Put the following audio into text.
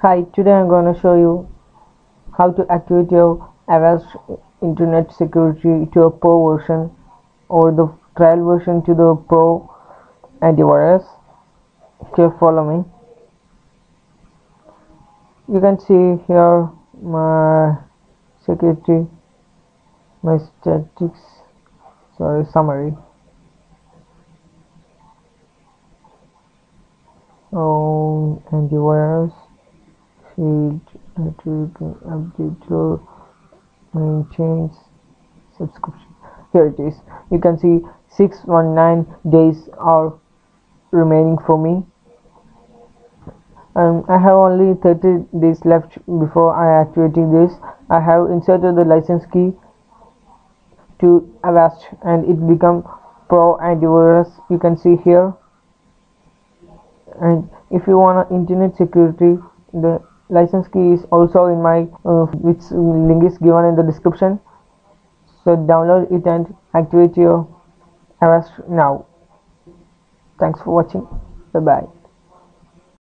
Hi, today I'm going to show you how to activate your Avast Internet Security to a Pro version or the trial version to the Pro antivirus. Okay, follow me. You can see here my security, my statistics, summary. Oh, antivirus. Update, maintain subscription. Here it is. You can see 619 days are remaining for me, and I have only 30 days left before I activate this. I have inserted the license key to Avast, and it become Pro antivirus. You can see here. And if you want internet security, the license key is also in my which link is given in the description, so download it and activate your Avast now. Thanks for watching. Bye bye.